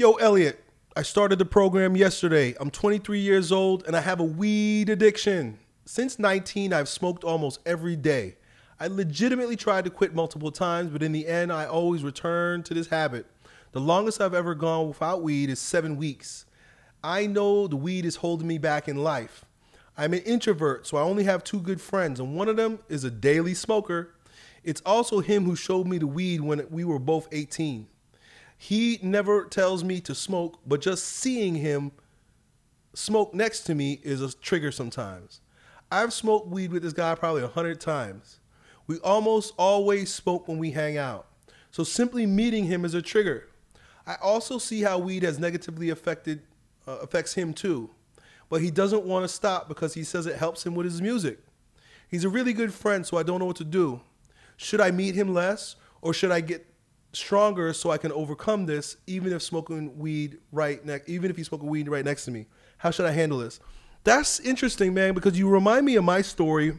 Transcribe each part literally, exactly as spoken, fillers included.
Yo, Elliott, I started the program yesterday. I'm twenty-three years old and I have a weed addiction. Since nineteen, I've smoked almost every day. I legitimately tried to quit multiple times, but in the end, I always return to this habit. The longest I've ever gone without weed is seven weeks. I know the weed is holding me back in life. I'm an introvert, so I only have two good friends, and one of them is a daily smoker. It's also him who showed me the weed when we were both eighteen. He never tells me to smoke, but just seeing him smoke next to me is a trigger sometimes. I've smoked weed with this guy probably a hundred times. We almost always smoke when we hang out, so simply meeting him is a trigger. I also see how weed has negatively affected uh, affects him too, but he doesn't want to stop because he says it helps him with his music. He's a really good friend, so I don't know what to do. Should I meet him less, or should I get stronger so I can overcome this, even if smoking weed right next, even if he's smoking weed right next to me? How should I handle this? That's interesting, man, because you remind me of my story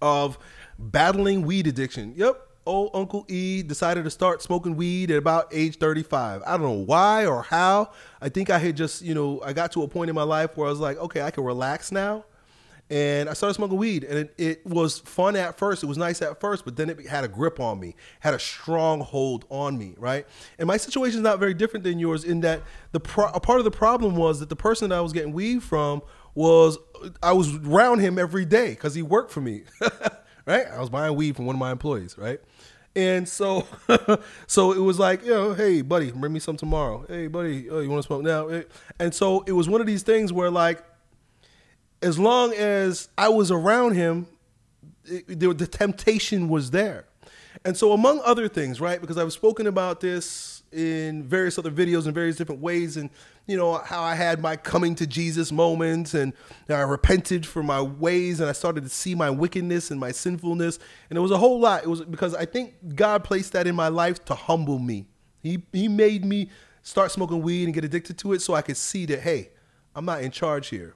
of battling weed addiction. Yep, old Uncle E decided to start smoking weed at about age thirty-five. I don't know why or how. I think I had just, you know, I got to a point in my life where I was like, okay, I can relax now. And I started smoking weed, and it, it was fun at first. It was nice at first, but then it had a grip on me, had a strong hold on me, right? And my situation is not very different than yours in that the pro a part of the problem was that the person that I was getting weed from was, I was around him every day because he worked for me, right? I was buying weed from one of my employees, right? And so, so it was like, you know, hey, buddy, bring me some tomorrow. Hey, buddy, oh, you want to smoke now? And so it was one of these things where, like, as long as I was around him, it, the, the temptation was there. And so, among other things, right, because I've spoken about this in various other videos in various different ways, and, you know, how I had my coming to Jesus moments, and I repented for my ways, and I started to see my wickedness and my sinfulness, and it was a whole lot. It was because I think God placed that in my life to humble me. He, he made me start smoking weed and get addicted to it so I could see that, hey, I'm not in charge here.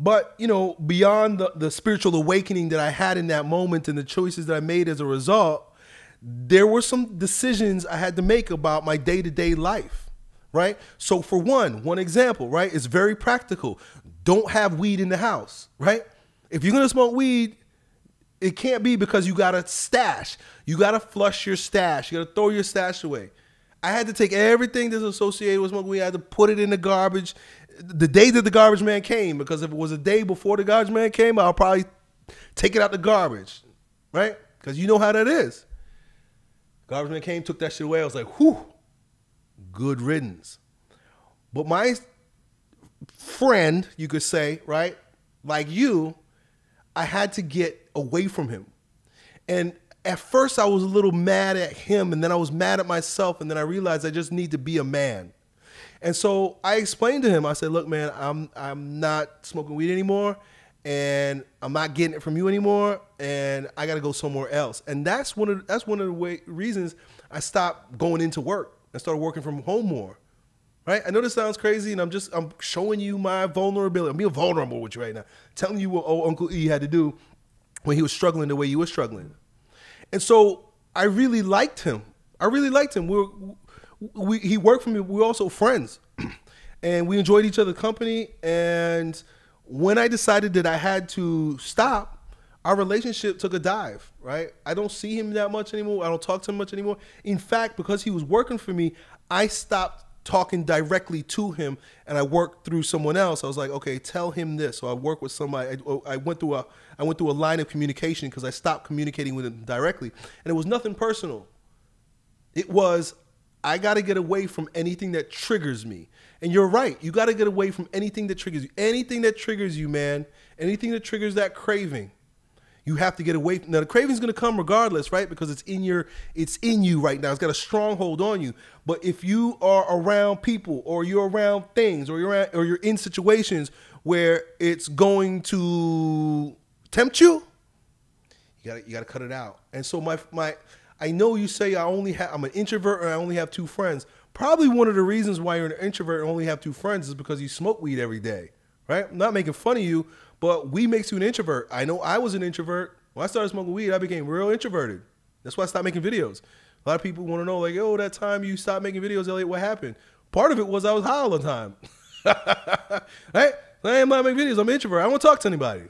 But, you know, beyond the, the spiritual awakening that I had in that moment and the choices that I made as a result, there were some decisions I had to make about my day-to-day life, right? So for one, one example, right, it's very practical. Don't have weed in the house, right? If you're going to smoke weed, it can't be because you got a stash. You got to flush your stash. You got to throw your stash away. I had to take everything that's associated with smoking weed. I had to put it in the garbage the day that the garbage man came, because if it was a day before the garbage man came, I'll probably take it out the garbage, right? Because you know how that is. Garbage man came, took that shit away. I was like, whew, good riddance. But my friend, you could say, right, like you, I had to get away from him. And at first I was a little mad at him, and then I was mad at myself, and then I realized I just need to be a man. And so I explained to him, I said, look, man, I'm, I'm not smoking weed anymore, and I'm not getting it from you anymore, and I got to go somewhere else. And that's one of, that's one of the way, reasons I stopped going into work and started working from home more, right? I know this sounds crazy, and I'm just, I'm showing you my vulnerability. I'm being vulnerable with you right now, telling you what old Uncle E had to do when he was struggling the way you were struggling. And so I really liked him. I really liked him. We were, We, he worked for me. We were also friends, and we enjoyed each other's company. And when I decided that I had to stop, our relationship took a dive, right? I don't see him that much anymore. I don't talk to him much anymore. In fact, because he was working for me, I stopped talking directly to him, and I worked through someone else. I was like, okay, tell him this. So I worked with somebody. I, I went through a, I went through a line of communication because I stopped communicating with him directly, and it was nothing personal. It was, I got to get away from anything that triggers me. And you're right. You got to get away from anything that triggers you. Anything that triggers you, man. Anything that triggers that craving. You have to get away. Now, the craving's going to come regardless, right? Because it's in your, it's in you right now. It's got a stronghold on you. But if you are around people, or you're around things, or you're at, or you're in situations where it's going to tempt you, you got you got to cut it out. And so my my I know you say I only have, I'm an introvert, or I only have two friends. Probably one of the reasons why you're an introvert and only have two friends is because you smoke weed every day, right? I'm not making fun of you, but weed makes you an introvert. I know I was an introvert. When I started smoking weed, I became real introverted. That's why I stopped making videos. A lot of people want to know, like, oh, that time you stopped making videos, Elliott, what happened? Part of it was I was high all the time. Right? I ain't about to make videos. I'm an introvert. I don't want to talk to anybody.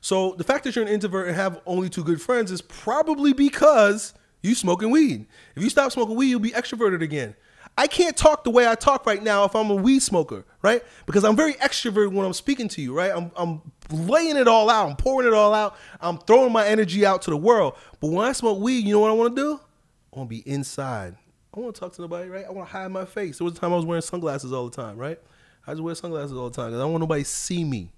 So the fact that you're an introvert and have only two good friends is probably because you smoking weed. If you stop smoking weed, you'll be extroverted again. I can't talk the way I talk right now if I'm a weed smoker, right? Because I'm very extroverted when I'm speaking to you, right? I'm, I'm laying it all out. I'm pouring it all out. I'm throwing my energy out to the world. But when I smoke weed, you know what I want to do? I want to be inside. I want to talk to nobody, right? I want to hide my face. There was a time I was wearing sunglasses all the time, right? I just wear sunglasses all the time because I don't want nobody to see me,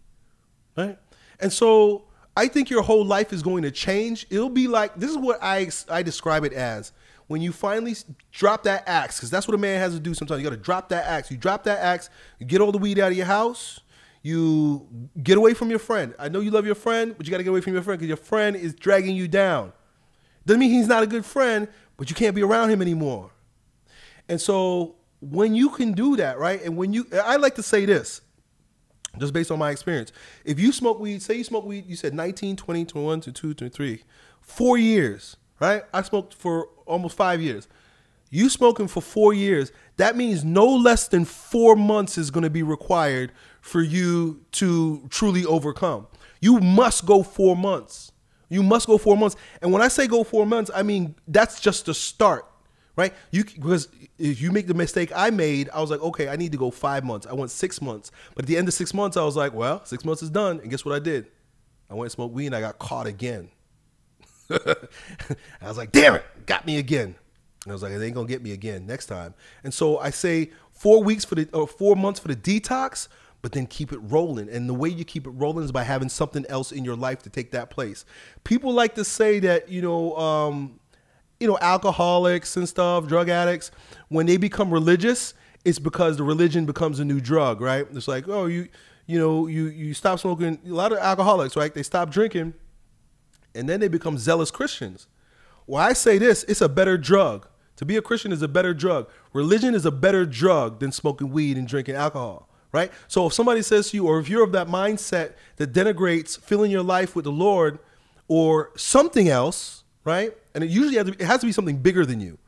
right? And so I think your whole life is going to change. It'll be like, this is what I, I describe it as. When you finally drop that axe, because that's what a man has to do sometimes. You got to drop that axe. You drop that axe, you get all the weed out of your house, you get away from your friend. I know you love your friend, but you got to get away from your friend because your friend is dragging you down. Doesn't mean he's not a good friend, but you can't be around him anymore. And so when you can do that, right, and when you, I like to say this, just based on my experience. If you smoke weed, say you smoke weed, you said nineteen, twenty, twenty-one, twenty-two, twenty-three, four years. Right? I smoked for almost five years. You smoking for four years. That means no less than four months is going to be required for you to truly overcome. You must go four months. You must go four months. And when I say go four months, I mean, that's just the start, right? You, because if you make the mistake I made, I was like, okay, I need to go five months. I went six months. But at the end of six months, I was like, well, six months is done. And guess what I did? I went and smoked weed and I got caught again. I was like, damn it, got me again. And I was like, it ain't gonna get me again next time. And so I say four weeks for the, or four months for the detox, but then keep it rolling. And the way you keep it rolling is by having something else in your life to take that place. People like to say that, you know, um, you know, alcoholics and stuff, drug addicts, when they become religious, it's because the religion becomes a new drug, right? It's like, oh, you, you know, you you stop smoking. A lot of alcoholics, right? They stop drinking. And then they become zealous Christians. Well, I say this, it's a better drug. To be a Christian is a better drug. Religion is a better drug than smoking weed and drinking alcohol, right? So if somebody says to you, or if you're of that mindset that denigrates filling your life with the Lord or something else, right? And it usually has to be, it has to be something bigger than you.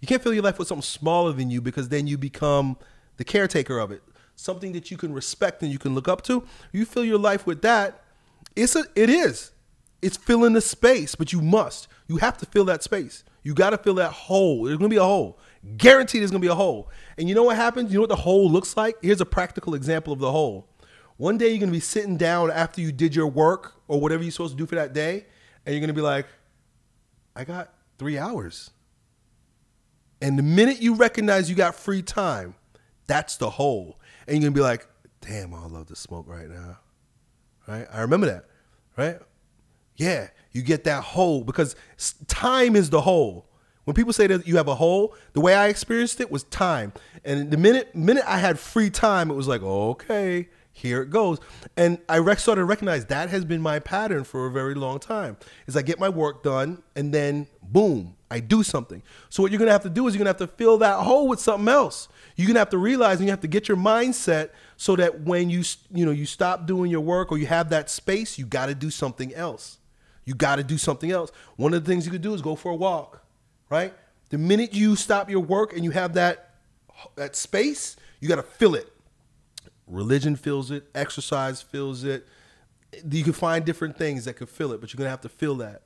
You can't fill your life with something smaller than you because then you become the caretaker of it. Something that you can respect and you can look up to. You fill your life with that, it's a, it is. It's filling the space, but you must. You have to fill that space. You got to fill that hole. There's going to be a hole. Guaranteed there's going to be a hole. And you know what happens? You know what the hole looks like? Here's a practical example of the hole. One day you're going to be sitting down after you did your work or whatever you're supposed to do for that day, and you're going to be like, I got three hours. And the minute you recognize you got free time, that's the hole. And you're going to be like, damn, I love to smoke right now. Right? I remember that. Right? Yeah, you get that hole because time is the hole. When people say that you have a hole, the way I experienced it was time. And the minute minute I had free time, it was like, okay, here it goes. And I started to recognize that has been my pattern for a very long time. Is I get my work done and then boom, I do something. So what you're going to have to do is you're going to have to fill that hole with something else. You're going to have to realize and you have to get your mindset so that when you, you know, you stop doing your work or you have that space, you got to do something else. You got to do something else. One of the things you could do is go for a walk, right? The minute you stop your work and you have that, that space, you got to fill it. Religion fills it. Exercise fills it. You can find different things that could fill it, but you're going to have to fill that.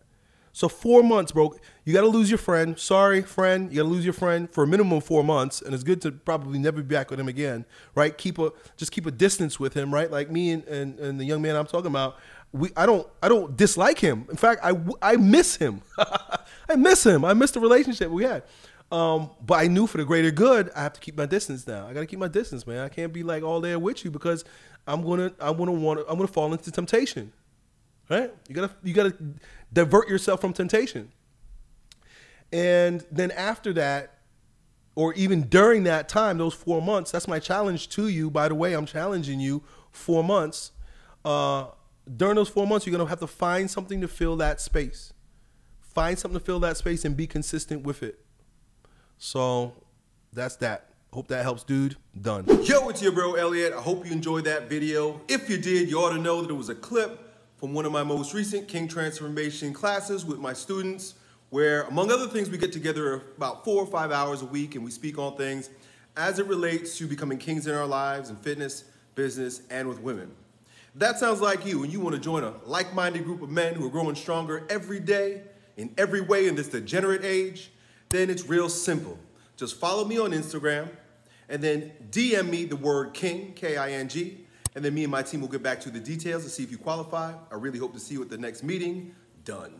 So four months, bro, you got to lose your friend. Sorry, friend. You got to lose your friend for a minimum of four months. And it's good to probably never be back with him again, right? Keep a, just keep a distance with him, right? Like me and, and, and the young man I'm talking about, We, I don't I don't dislike him. In fact, I, I miss him. I miss him. I miss the relationship we had. Um, but I knew for the greater good, I have to keep my distance now. I got to keep my distance, man. I can't be like all there with you because I'm gonna I'm gonna want I'm gonna fall into temptation, right? You gotta you gotta divert yourself from temptation. And then after that, or even during that time, those four months. That's my challenge to you. By the way, I'm challenging you four months. Uh, During those four months, you're going to have to find something to fill that space. Find something to fill that space and be consistent with it. So that's that. Hope that helps, dude. Done. Yo, it's your bro, Elliott. I hope you enjoyed that video. If you did, you ought to know that it was a clip from one of my most recent King Transformation classes with my students, where, among other things, we get together about four or five hours a week and we speak on things as it relates to becoming kings in our lives, in fitness, business, and with women. If that sounds like you and you want to join a like-minded group of men who are growing stronger every day, in every way in this degenerate age, then it's real simple. Just follow me on Instagram and then D M me the word King, K I N G, and then me and my team will get back to the details to see if you qualify. I really hope to see you at the next meeting. Done.